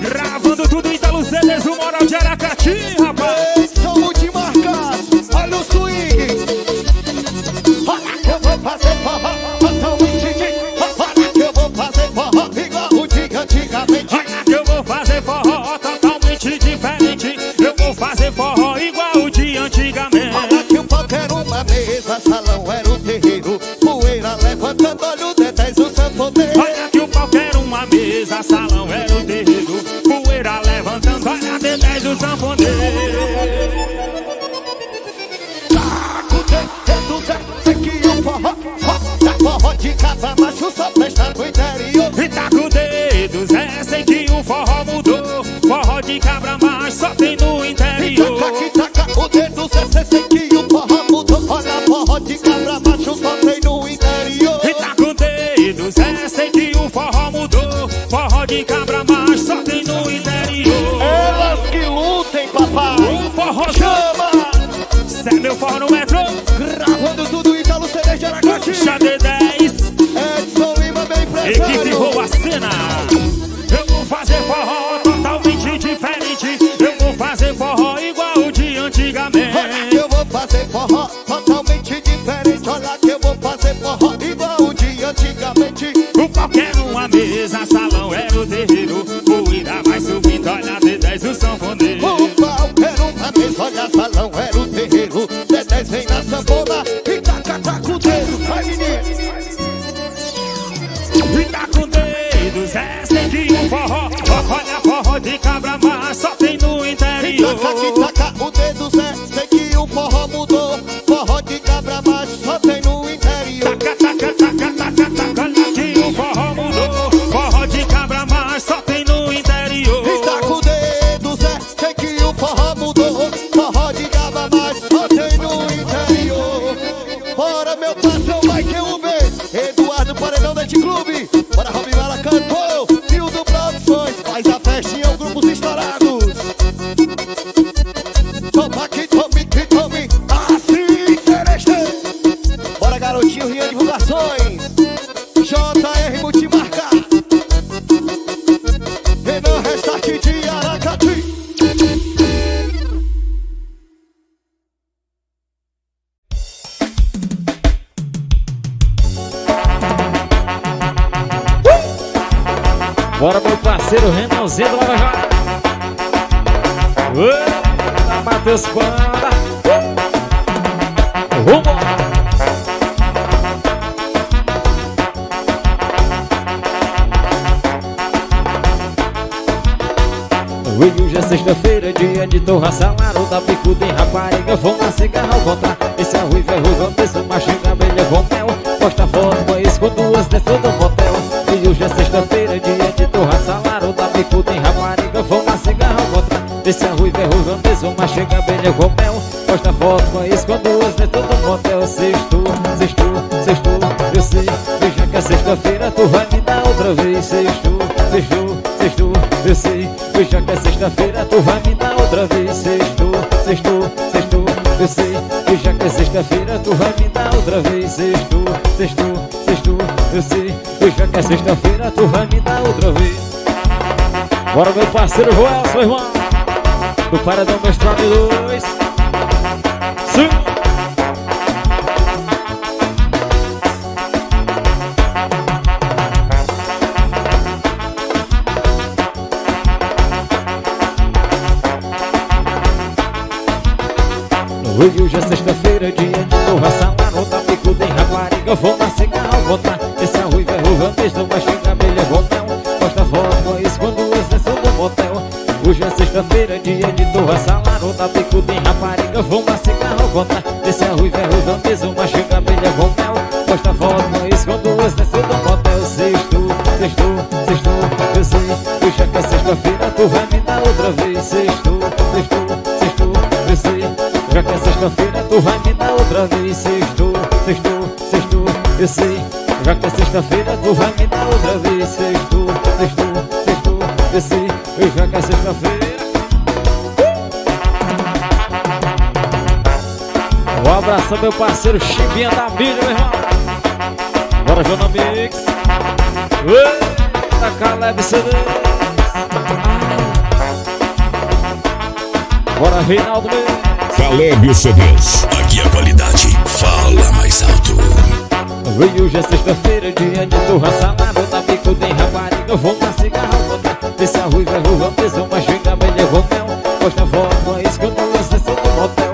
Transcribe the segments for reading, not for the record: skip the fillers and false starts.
Gravando tudo em Salucenas, o moral de Aracati, rapaz. Somos de marcas, olha o swing. Olha que eu vou fazer forró, bota o titi. Olha que eu vou fazer forró, igual o de antigamente. Olha que eu vou fazer forró, totalmente diferente. Eu vou fazer forró igual o de antigamente. Olha que o palco era uma mesa, salão era o terreiro. Poeira levantando, olha o D10, o sanfoneiro. Olha que o palco era uma mesa, salão era o terreiro. Poeira levantando, olha o D10, o sanfoneiro. Sei que o forró, tá forró de casa, macho só presta no interior. E tá com o dedo, Zé, sei que o forró mudou. Forró de cabra, macho só tem no interior. E taca, o dedo, Zé, sei que o forró mudou. Olha, forró de cabra, macho só tem no interior. E tá com o dedo, Zé, sei que o forró mudou. Forró de cabra, macho só tem no interior. Elas que lutem, papai. O forró chama. Zé, meu forró não é troco. Gravando tudo em Salucenas de Aracati. XD10 Edson Lima, meu empresário. Equipe Boa Cena. Eu vou fazer forró totalmente diferente. Eu vou fazer forró igual de antigamente. Olha que eu vou fazer forró totalmente diferente. Olha que eu vou fazer forró igual de antigamente. O palco era uma mesa, salão era o terreiro. O ira vai subindo, olha D10 o sanfoneiro. O palco era uma mesa, olha salão era o terreiro. D10 vem na sanfona e taca com o dedo. Vai, menino. E tá com o dedo, Zé, sei que o forró. Olha forró de cabra, mas só tem no interior. E taca o dedo, Zé, sei que o forró mudou. Forró de cabra, mas só tem no interior. Taca, que o forró mudou. Forró de cabra, mas só tem no interior. E taca o dedo, Zé, sei que o forró mudou. Forró de cabra, mas só tem no interior. Bora, meu patrão, vai que eu vejo. Eduardo Paredão da Clube. Bora, Robin Mala cantou. Tio do Produções, faz a festinha, o grupo se estourados. Toma que tome, que tome. Assim, sereste. Bora, garotinho, Rian Divulgações. JR Multimarca, Renan Restart de Aracati. Bora, meu parceiro Renanzinho do Maranhão. Matheus Panda. Rumo. E hoje é sexta-feira, dia de torra, salário da picuda em rapariga. Vão na cigarra, voltar, esse é ruim, ferro, vantessa, machinga, abelha, vontel. Posta fora, banhos com duas dentro do motel. E hoje é sexta-feira, dia de torra, salário da picuda em rapariga. Vão na cigarra, voltar, esse é ruim, ferro, vantessa, machinga, abelha, vontel. Posta fora, banhos com duas dentro do motel. Sextou, eu sei, veja que é sexta-feira, tu vai me dar outra vez. Sextou, eu sei, veja que é sexta-feira, tu vai me dar outra vez. Sextou, eu sei, veja que é sexta-feira, tu vai me dar outra vez. Sextou, eu sei, veja que é sexta-feira, tu vai me dar outra vez. Bora, meu parceiro Joel, seu irmão, do Paradão Mestral de Luz. Sim. E hoje é sexta-feira, dia de torra, salarota, picuda em rapariga. Vou na cigarra, botar, esse arruí, verro, rampejo, machinga, abelha, voltel. Posta fora, escondo o excesso do motel. Hoje é sexta-feira, dia de torra, salarota, picuda em rapariga. Vou na cigarra, botar, esse arruí, verro, rampejo, machinga, abelha, voltel. Posta fora, escondo o excesso do motel. Sextou, eu sei, hoje é que é sexta-feira, tu vai me dar outra vez. Sextou, eu sei, já que é sexta-feira, tu vai me dar outra vez. Sextou, eu sei, já que é sexta-feira, tu vai me dar outra vez. Sextou, eu sei, eu já que é sexta-feira. Um abraço, meu parceiro Chimpinha da Bíblia, meu irmão. Bora, Jornalpix. Eita, Caleb, Cédeus. Bora, Reinaldo. Caleb, Cédeus. Aqui a qualidade fala mais alto. Hoje é sexta-feira, dia de torra, salada, tá bico, tem rapariga, vou na cigarra, vou na pizza, ruiva, rua, prisão, mas chega, me levou, não, gosta, volta, escândalo, acessão do motel.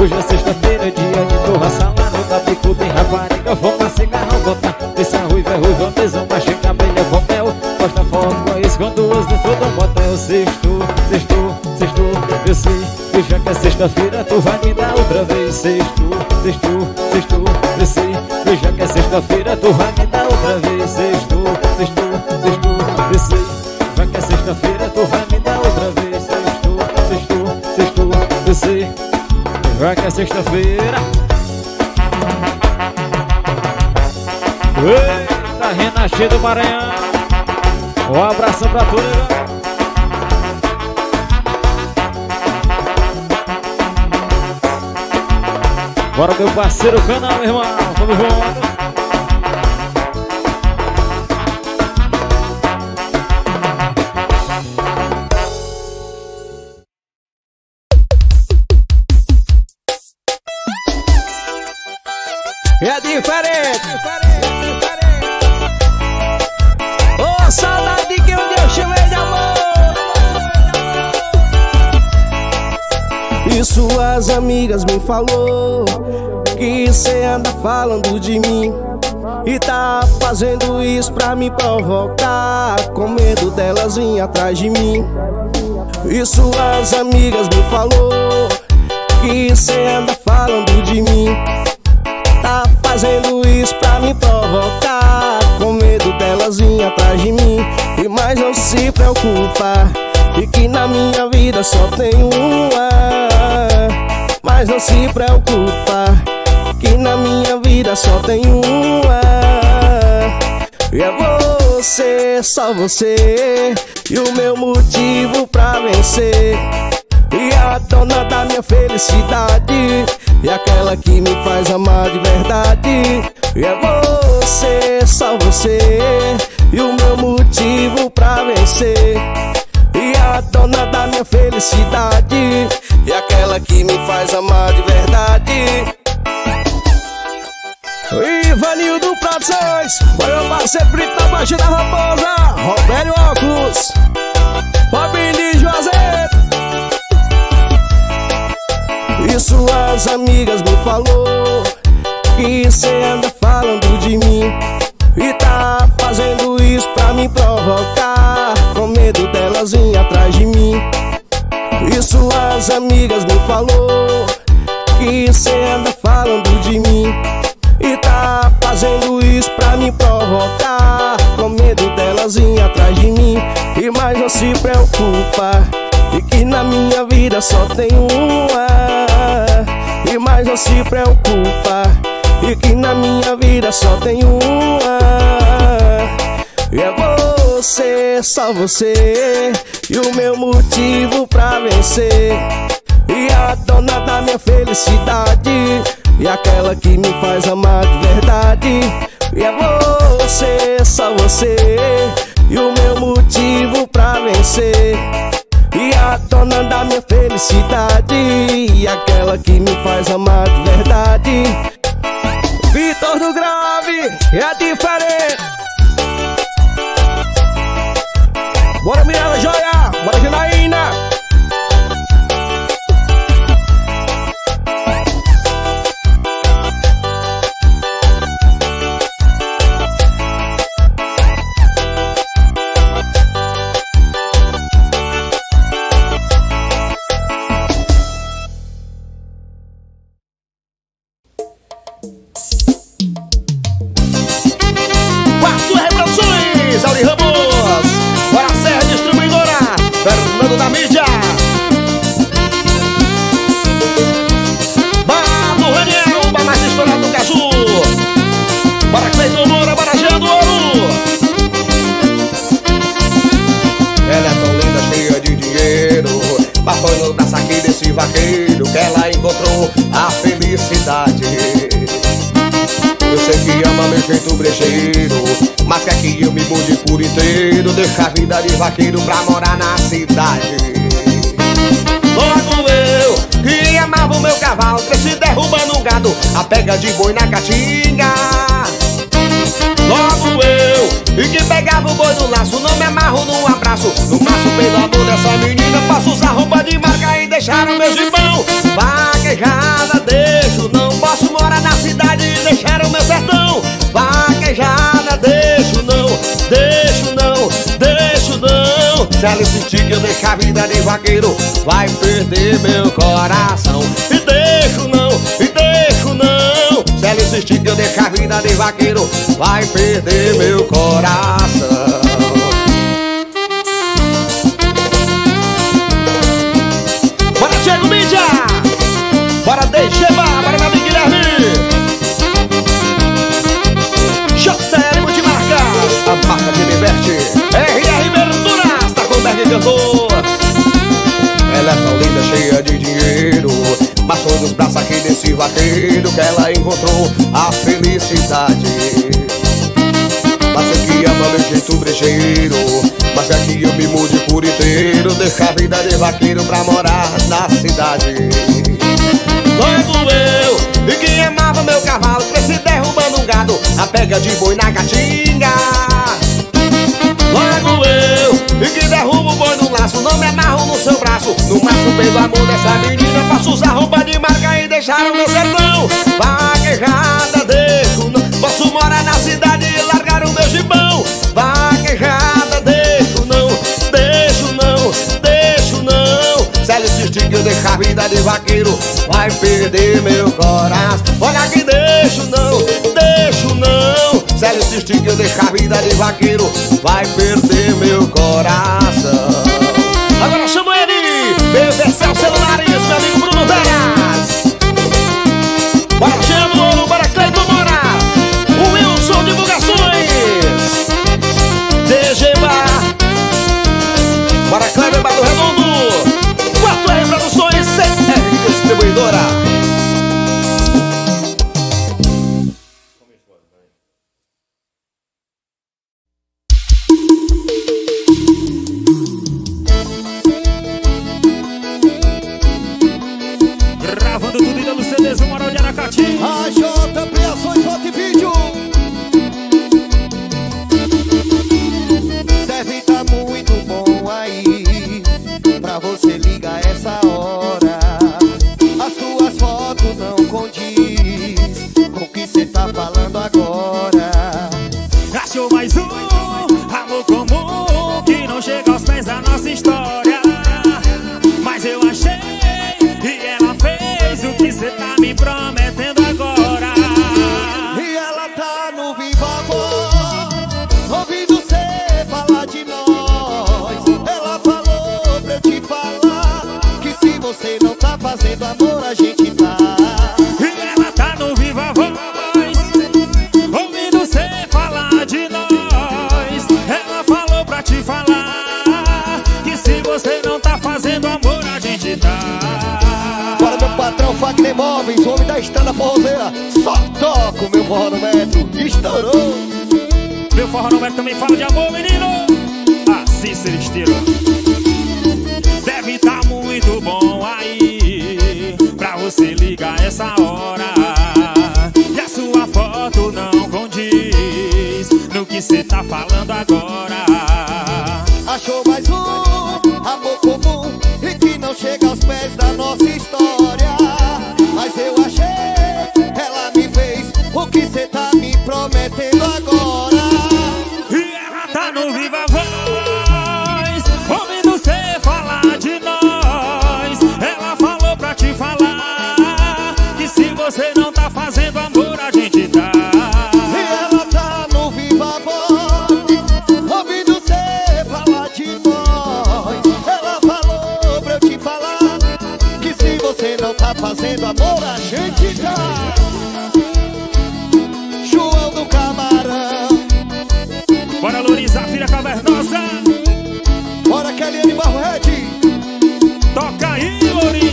Hoje é sexta-feira, dia de torra, salada, tá bico, tem rapariga, vou na cigarra, vou na pizza, ruiva, rua, prisão, mas chega, me levou, não, gosta, volta, escândalo, acessão do motel. Sexto, eu sei, que já que é sexta-feira, tu vai me dar outra vez. Sexto, eu sei. Já que é sexta-feira, tu vai me dar outra vez. Sextou, desceu. Já que é sexta-feira, tu vai me dar outra vez. Sextou, desceu. Já que é sexta-feira. Eita, Renanzinho do Maranhão. Um abraço pra todos. Bora, meu parceiro, canal, meu irmão. Vamos juntos. É diferente. Ô, saudade que um dia eu chamei de amor. E suas amigas me falou que cê anda falando de mim e tá fazendo isso pra me provocar, com medo delas vir atrás de mim. E suas amigas me falou que cê anda falando de mim, tá fazendo isso pra me provocar, com medo delas vir atrás de mim. E mais não se preocupa, e que na minha vida só tem uma. Mas não se preocupa, que na minha vida só tem uma. E é você, só você, e o meu motivo pra vencer, e a dona da minha felicidade, e aquela que me faz amar de verdade. E é você, só você, e o meu motivo pra vencer, e a dona da minha felicidade, e aquela que me faz amar de verdade. Ivanil do Prações, foi o parceiro Vitor do Grave da Raposa, Robério Augusto, Bob de Juazeiro. E suas amigas me falou que cê anda falando de mim e tá fazendo isso pra me provocar, com medo delas vir atrás de mim. E suas amigas me falou que cê anda falando de mim e tá fazendo isso pra me provocar, com medo delas vir atrás de mim. E mais não se preocupa, e que na minha vida só tem uma. E mais não se preocupa, e que na minha vida só tem uma. E é você, só você, e o meu motivo pra vencer, e a dona da minha felicidade, e aquela que me faz amar de verdade. E é você, só você, e o meu motivo pra vencer, e a dona da minha felicidade, e aquela que me faz amar de verdade. Vitor do Grave, é diferente. Bora, Mirela Joia, bora, Janaína. Ramos, para a Serra Distribuidora. jeito brejeiro, mas quer que eu me mude por inteiro, deixa a vida de vaqueiro pra morar na cidade. Logo eu, que amava o meu cavalo, cresci derrubando um gado, a pega de boi na caatinga. Logo eu, e que pegava o boi no laço, não me amarro num abraço, não passo pelo amor dessa menina, passo usar roupa de marca e deixar o meu gibão. Vaquejada deixo, não posso morar na cidade e deixar o meu sertão. Vaquejada deixo, não, deixo, não, deixo, não. Se ela sentir que eu deixar a vida de vaqueiro, vai perder meu coração. E deixo, não, e deixo, não. Se ela insistir que eu deixar a vida de vaqueiro, vai perder meu coração. Bora, Diego Mídia! Bora, deixa bar, bora, meu amigo Guilherme! Choteremos de marcas, a marca que me veste. R.R. Verduras, tá com o Berg Cantor. Ela é tão linda, cheia de dinheiro, mas foi nos braços aqui desse vaqueiro que ela encontrou a felicidade. Mas sei que ama meu jeito brejeiro, mas é que eu me mude por inteiro, deixar a vida de vaqueiro pra morar na cidade. Logo eu, e que amava meu cavalo, cresci derrubando um gado, a pega de boi na caatinga. Logo eu, e que derrubo o boi no laço, não me amarro no seu braço, no maço pelo amor dessa menina, passo usar roupa de marca e deixar o meu sertão. Vaquejada deixo, não posso morar na cidade e largar o meu gibão. Vaquejada deixo, não, deixo, não, deixo, não. Se ela insistir que eu deixar a vida de vaqueiro, vai perder meu coração. Olha que deixo, não, deixo, não. Se ela insistir que eu deixar a vida de vaqueiro, vai perder meu coração. Agora chamo ele, Bevercel Celulares, meu amigo Bruno Veras. Bora, chamo, bora, Cleiton Moura, o Wilson Divulgações, DG Bar, bora, Cleber Barro Redondo, 4R Produções, CR Distribuidora. Toca aí, Lourinho!